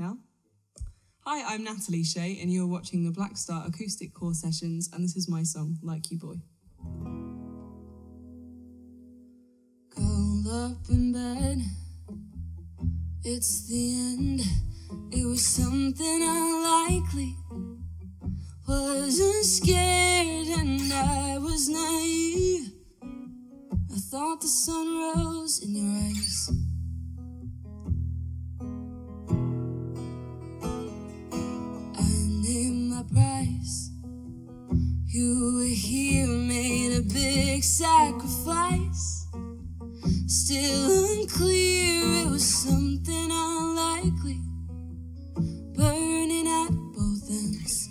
Now? Hi, I'm Natalie Shay and you're watching the Blackstar Acoustic Core Sessions, and this is my song, Like You Boy. Curled up in bed, it's the end. It was something unlikely, wasn't scared and I was naive. I thought the sun rose in your eyes. Price. You were here, made a big sacrifice. Still unclear, it was something unlikely, burning at both ends.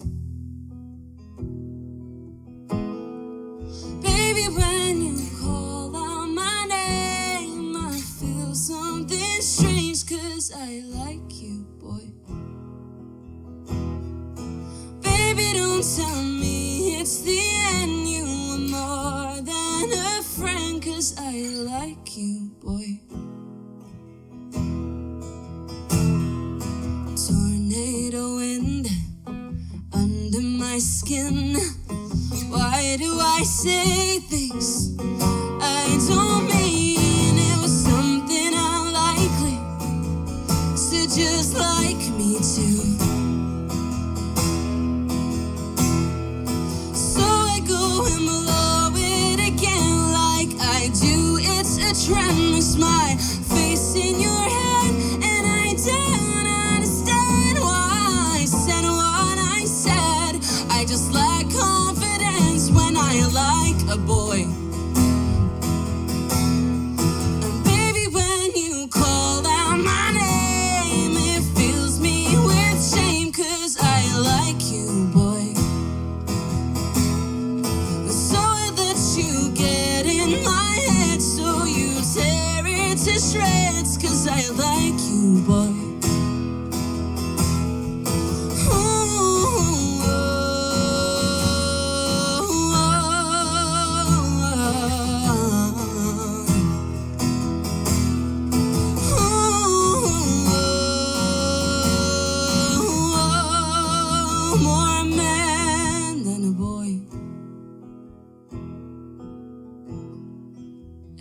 Baby, when you call out my name, I feel something strange, 'cause I like you, boy. Don't tell me it's the end, you were more than a friend, 'cause I like you, boy. Tornado wind under my skin. Why do I say things I don't mean? It was something unlikely, so just like me too. Trend was my face in your head, and I don't understand why I said what I said. I just lack confidence when I like a boy. And baby, when you call out my name, it fills me with shame, 'cause I like you, boy. So that you get in my head, tear it to shreds, 'cause I like you, boy. Ooh, oh, oh, oh, oh, oh, more man than a boy.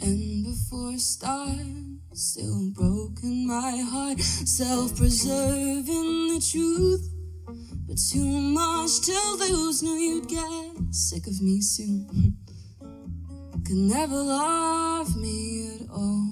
And before stars, still broken my heart, self-preserving the truth. But too much to lose, knew you'd get sick of me soon. Could never love me at all.